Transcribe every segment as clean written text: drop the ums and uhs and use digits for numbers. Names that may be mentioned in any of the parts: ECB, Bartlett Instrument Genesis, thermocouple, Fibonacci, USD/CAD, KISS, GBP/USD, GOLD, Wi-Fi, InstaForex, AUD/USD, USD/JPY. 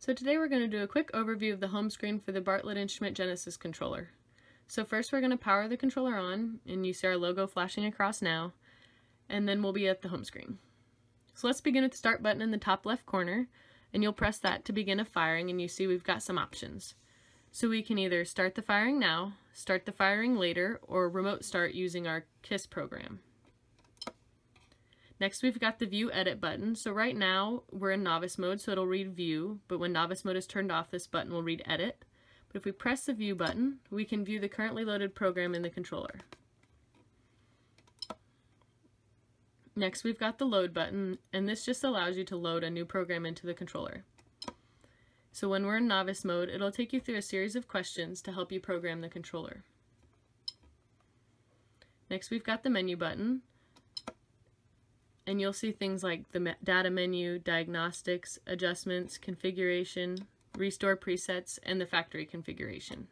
So today we're going to do a quick overview of the home screen for the Bartlett Instrument Genesis controller. So first we're going to power the controller on, and you see our logo flashing across now, and then we'll be at the home screen. So let's begin with the start button in the top left corner, and you'll press that to begin a firing, and you see we've got some options. So we can either start the firing now, start the firing later, or remote start using our KISS program. Next we've got the View Edit button. So right now we're in novice mode, so it'll read View, but when novice mode is turned off, this button will read Edit. But if we press the View button, we can view the currently loaded program in the controller. Next we've got the Load button, and this just allows you to load a new program into the controller. So when we're in novice mode, it'll take you through a series of questions to help you program the controller. Next we've got the Menu button, and you'll see things like the data menu, diagnostics, adjustments, configuration, restore presets, and the factory configuration.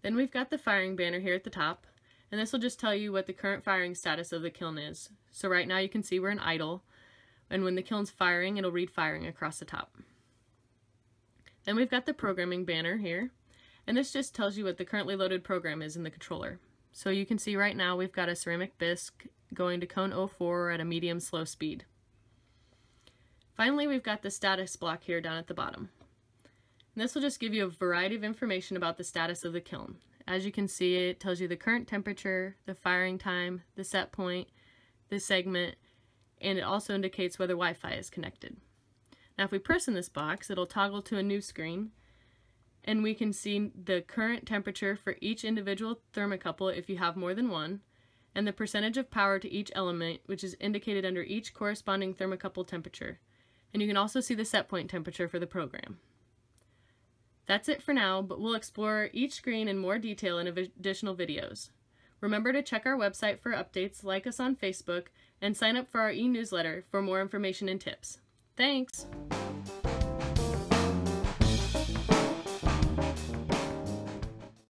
Then we've got the firing banner here at the top, and this will just tell you what the current firing status of the kiln is. So right now you can see we're in idle, and when the kiln's firing, it'll read firing across the top. Then we've got the programming banner here, and this just tells you what the currently loaded program is in the controller. So you can see right now we've got a ceramic bisque going to cone 04 at a medium slow speed. Finally, we've got the status block here down at the bottom. And this will just give you a variety of information about the status of the kiln. As you can see, it tells you the current temperature, the firing time, the set point, the segment, and it also indicates whether Wi-Fi is connected. Now if we press in this box, it'll toggle to a new screen, and we can see the current temperature for each individual thermocouple if you have more than one, and the percentage of power to each element, which is indicated under each corresponding thermocouple temperature. And you can also see the set point temperature for the program. That's it for now, but we'll explore each screen in more detail in additional videos. Remember to check our website for updates, like us on Facebook, and sign up for our e-newsletter for more information and tips. Thanks!